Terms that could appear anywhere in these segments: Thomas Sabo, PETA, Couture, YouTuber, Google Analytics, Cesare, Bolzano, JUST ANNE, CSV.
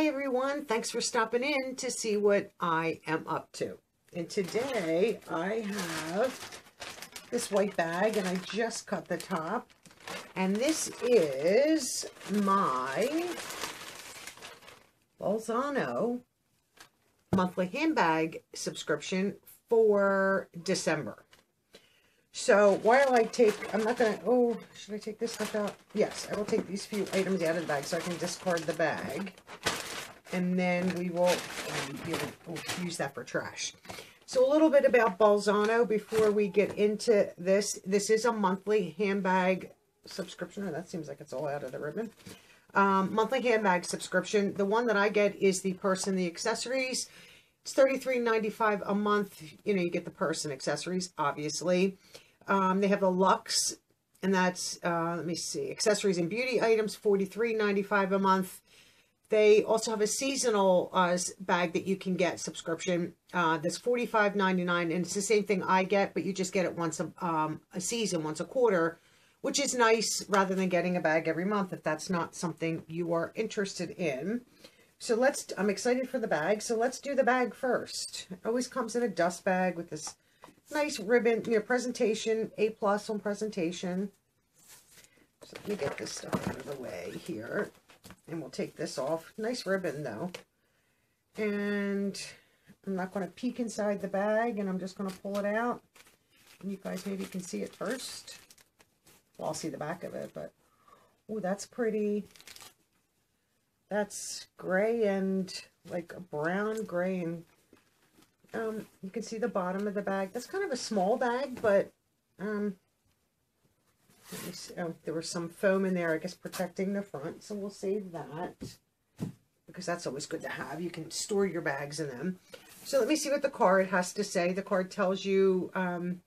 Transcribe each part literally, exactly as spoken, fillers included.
Hi everyone, thanks for stopping in to see what I am up to. And today I have this white bag and I just cut the top. And this is my Bolzano monthly handbag subscription for December. So while I take, I'm not going to, oh, should I take this stuff out? Yes, I will take these few items out of the bag so I can discard the bag. And then we will um, be able to, we'll use that for trash. So a little bit about Bolzano before we get into this. This is a monthly handbag subscription. Oh, that seems like it's all out of the ribbon. Um, monthly handbag subscription. The one that I get is the purse and the accessories. It's thirty-three ninety-five a month. You know, you get the purse and accessories, obviously. Um, they have the Luxe, and that's, uh, let me see, accessories and beauty items, forty-three ninety-five a month. They also have a seasonal uh, bag that you can get subscription. Uh, that's forty-five ninety-nine, and it's the same thing I get, but you just get it once a, um, a season, once a quarter, which is nice rather than getting a bag every month if that's not something you are interested in. So let's, I'm excited for the bag, so let's do the bag first. It always comes in a dust bag with this nice ribbon, you know, presentation, A plus on presentation. So let me get this stuff out of the way here, and we'll take this off. Nice ribbon though. And I'm not going to peek inside the bag, and I'm just going to pull it out. And you guys maybe can see it first. Well, I'll see the back of it, but, oh, that's pretty. That's gray and like a brown gray, and um, you can see the bottom of the bag. That's kind of a small bag, but um, let me see. Oh, there was some foam in there, I guess, protecting the front. So we'll save that because that's always good to have. You can store your bags in them. So let me see what the card has to say. The card tells you um,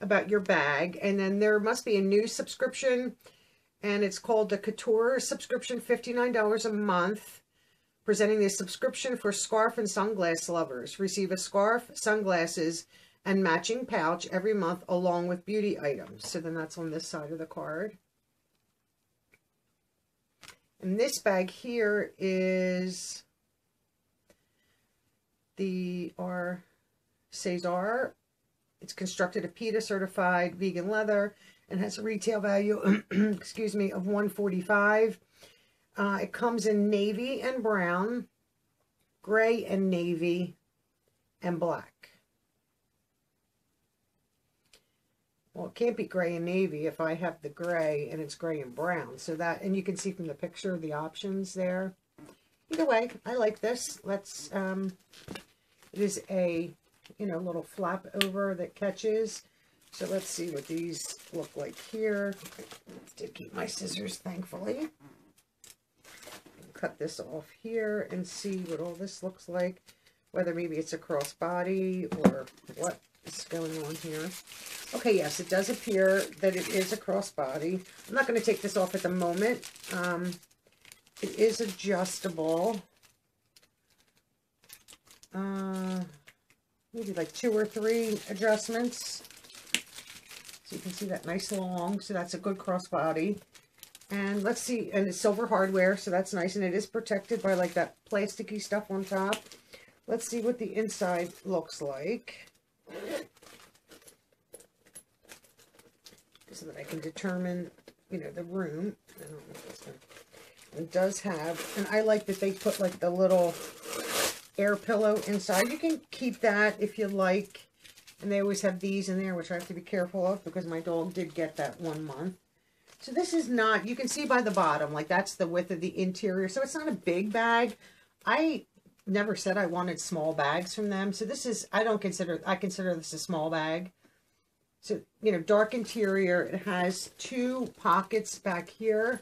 about your bag, and then there must be a new subscription. And it's called the Couture subscription, fifty-nine dollars a month. Presenting the subscription for scarf and sunglass lovers. Receive a scarf, sunglasses, and matching pouch every month along with beauty items. So then that's on this side of the card. And this bag here is the our Cesare. It's constructed of PETA certified vegan leather. And has a retail value, excuse me, of one forty-five. Uh, it comes in navy and brown, gray and navy, and black. Well, it can't be gray and navy if I have the gray and it's gray and brown. So that, and you can see from the picture the options there. Either way, I like this. Let's. Um, it is a, you know, little flap over that catches. So let's see what these look like here. I did keep my scissors, thankfully. Cut this off here and see what all this looks like. Whether maybe it's a crossbody or what is going on here. Okay, yes, it does appear that it is a crossbody. I'm not going to take this off at the moment. Um, it is adjustable. Uh, maybe like two or three adjustments. You can see that nice long, so that's a good crossbody. And let's see, and it's silver hardware, so that's nice. And it is protected by like that plasticky stuff on top. Let's see what the inside looks like, so that I can determine, you know, the room. I don't know if that's gonna... It does have, and I like that they put like the little air pillow inside. You can keep that if you like. And they always have these in there, which I have to be careful of because my dog did get that one month. So this is not, you can see by the bottom, like that's the width of the interior. So it's not a big bag. I never said I wanted small bags from them. So this is, I don't consider, I consider this a small bag. So, you know, dark interior. It has two pockets back here.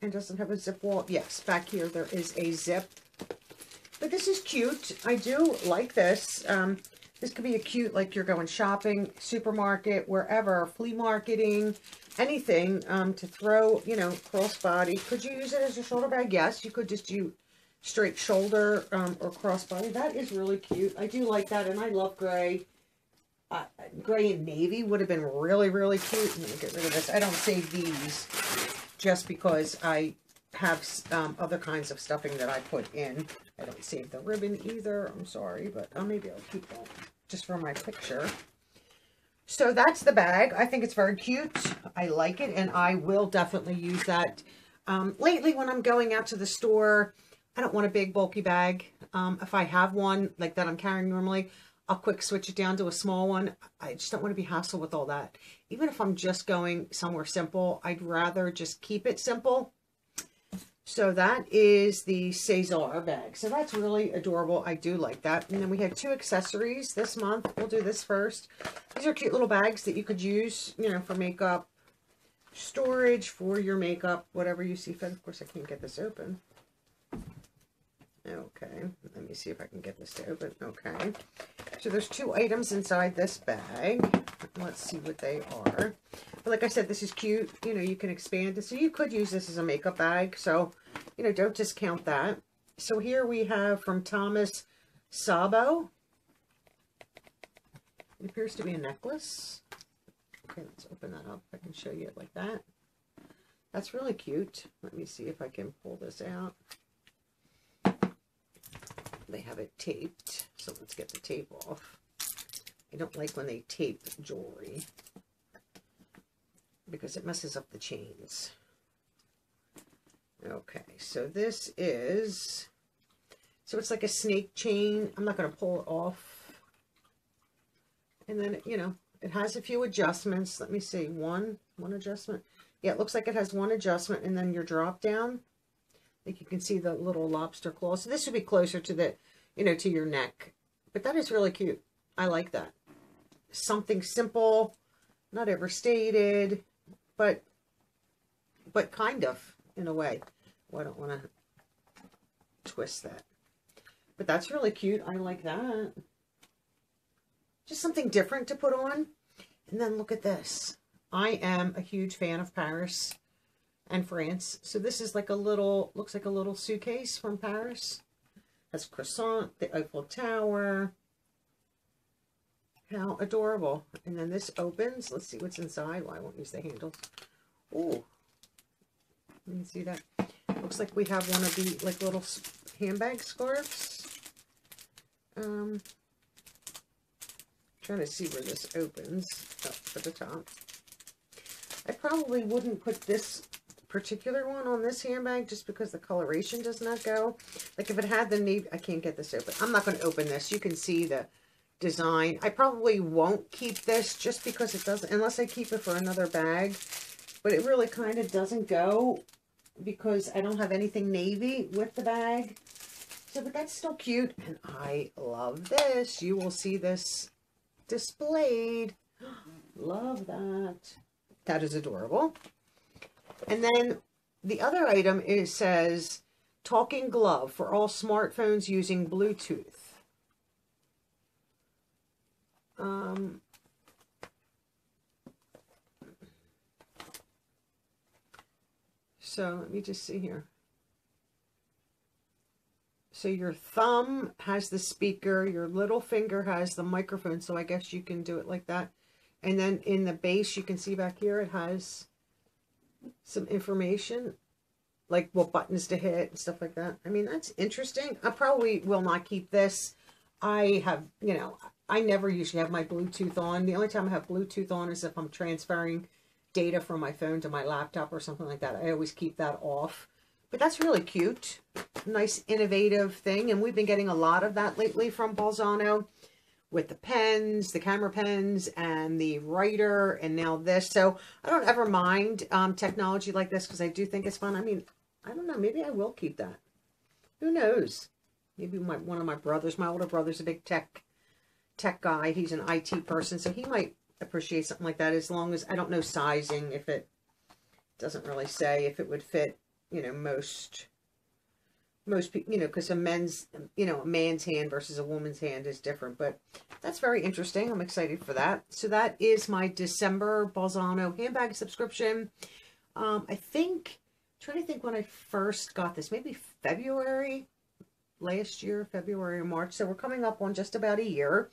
And doesn't have a zip wall. Yes, back here there is a zip. But this is cute. I do like this. Um... This could be a cute, like you're going shopping, supermarket, wherever, flea marketing, anything um, to throw, you know, crossbody. Could you use it as a shoulder bag? Yes, you could just do straight shoulder um, or crossbody. That is really cute. I do like that, and I love gray. Uh, gray and navy would have been really, really cute. Let me get rid of this. I don't save these just because I have um, other kinds of stuffing that I put in. I don't save the ribbon either. I'm sorry, but uh, maybe I'll keep that just for my picture. So that's the bag. I think it's very cute. I like it, and I will definitely use that. Um, lately, when I'm going out to the store, I don't want a big, bulky bag. Um, if I have one like that I'm carrying normally, I'll quick switch it down to a small one. I just don't want to be hassled with all that. Even if I'm just going somewhere simple, I'd rather just keep it simple. So that is the Cesare bag. So that's really adorable. I do like that. And then we have two accessories this month. We'll do this first. These are cute little bags that you could use, you know, for makeup, storage for your makeup, whatever you see fit. Of course, I can't get this open. Okay, let me see if I can get this to open. Okay, so there's two items inside this bag. Let's see what they are. But like I said, this is cute. You know, you can expand it. So you could use this as a makeup bag. So, you know, don't discount that. So here we have from Thomas Sabo. It appears to be a necklace. Okay, let's open that up. I can show you it like that. That's really cute. Let me see if I can pull this out. They have it taped, so let's get the tape off. I don't like when they tape jewelry because it messes up the chains. Okay, so this is, so it's like a snake chain. I'm not going to pull it off. And then, you know, it has a few adjustments. Let me see, one, one adjustment. Yeah, it looks like it has one adjustment, and then your drop down. Like you can see the little lobster claw. So this would be closer to the, you know, to your neck. But that is really cute. I like that. Something simple, not overstated, but but kind of in a way. Well, I don't want to twist that. But that's really cute. I like that. Just something different to put on. And then look at this. I am a huge fan of Paris and France. So this is like a little, looks like a little suitcase from Paris. Has croissant, the Eiffel Tower. How adorable. And then this opens. Let's see what's inside. Well, I won't use the handles. Oh, you can see that. Looks like we have one of the like little handbag scarves. Um, trying to see where this opens up for the top. I probably wouldn't put this particular one on this handbag just because the coloration does not go. Like if it had the navy, I can't get this open. I'm not going to open this. You can see the design. I probably won't keep this just because it doesn't, unless I keep it for another bag. But it really kind of doesn't go because I don't have anything navy with the bag. So, but that's still cute. And I love this. You will see this displayed. Love that. That is adorable. And then the other item is, says, talking glove for all smartphones using Bluetooth. Um, so let me just see here. So your thumb has the speaker, your little finger has the microphone. So I guess you can do it like that. And then in the base, you can see back here, it has some information, like what buttons to hit and stuff like that. I mean, that's interesting. I probably will not keep this. I have, you know, I never usually have my Bluetooth on. The only time I have Bluetooth on is if I'm transferring data from my phone to my laptop or something like that. I always keep that off. But that's really cute. Nice, innovative thing. And we've been getting a lot of that lately from Bolzano with the pens, the camera pens, and the writer, and now this. So I don't ever mind um, technology like this because I do think it's fun. I mean, I don't know. Maybe I will keep that. Who knows? Maybe my, one of my brothers, my older brother's a big tech tech guy. He's an I T person, so he might appreciate something like that as long as, I don't know, sizing, if it doesn't really say if it would fit, you know, most... Most people, you know, because a men's, you know, a man's hand versus a woman's hand is different. But that's very interesting. I'm excited for that. So that is my December Bolzano handbag subscription. Um, I think, I'm trying to think when I first got this, maybe February last year, February or March. So we're coming up on just about a year.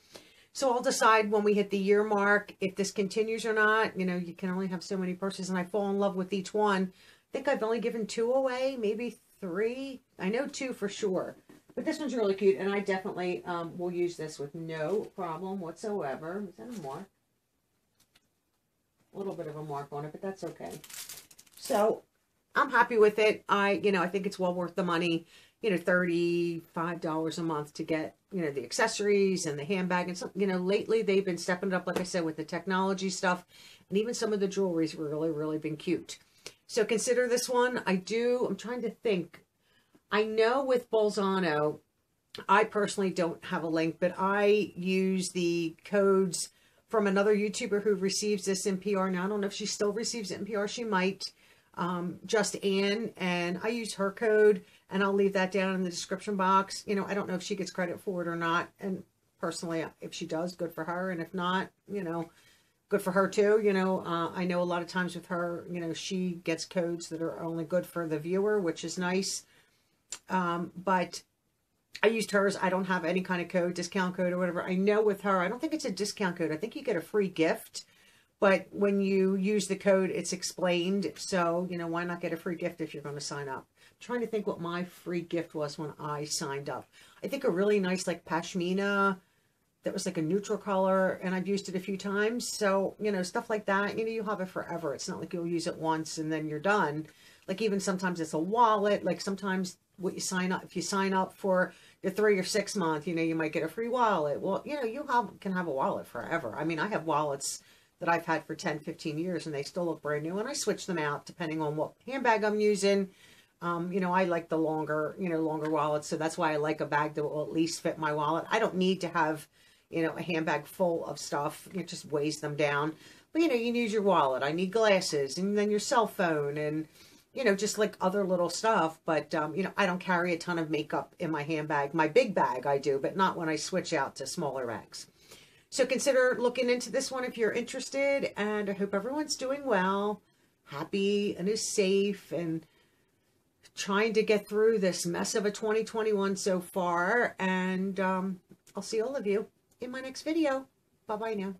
So I'll decide when we hit the year mark if this continues or not. You know, you can only have so many purses, and I fall in love with each one. think I've only given two away, maybe three. I know two for sure. But this one's really cute, and I definitely um, will use this with no problem whatsoever. Is that a mark? A little bit of a mark on it, but that's okay. So I'm happy with it. I, you know, I think it's well worth the money. You know, thirty-five dollars a month to get, you know, the accessories and the handbag. And, some, you know, lately they've been stepping it up, like I said, with the technology stuff. And even some of the jewelry's really, really been cute. So consider this one. I do, I'm trying to think. I know with Bolzano, I personally don't have a link, but I use the codes from another YouTuber who receives this in P R. Now, I don't know if she still receives it in P R. She might. Um, just Ann, and I use her code, and I'll leave that down in the description box. You know, I don't know if she gets credit for it or not, and personally, if she does, good for her, and if not, you know, good for her too. You know, uh, I know a lot of times with her, you know, she gets codes that are only good for the viewer, which is nice, um, but I used hers. I don't have any kind of code, discount code or whatever. I know with her, I don't think it's a discount code. I think you get a free gift. But when you use the code, it's explained. So, you know, why not get a free gift if you're going to sign up? I'm trying to think what my free gift was when I signed up. I think a really nice, like, pashmina that was like a neutral color, and I've used it a few times. So, you know, stuff like that, you know, you have it forever. It's not like you'll use it once and then you're done. Like, even sometimes it's a wallet. Like, sometimes what you sign up, if you sign up for the three or six month, you know, you might get a free wallet. Well, you know, you have, can have a wallet forever. I mean, I have wallets that I've had for ten, fifteen years, and they still look brand new, and I switch them out depending on what handbag I'm using. Um, you know, I like the longer, you know, longer wallets, so that's why I like a bag that will at least fit my wallet. I don't need to have, you know, a handbag full of stuff. It just weighs them down. But, you know, you need your wallet. I need glasses, and then your cell phone, and, you know, just like other little stuff. But, um, you know, I don't carry a ton of makeup in my handbag. My big bag I do, but not when I switch out to smaller bags. So consider looking into this one if you're interested, and I hope everyone's doing well, happy, and is safe, and trying to get through this mess of a twenty twenty-one so far, and um, I'll see all of you in my next video. Bye-bye now.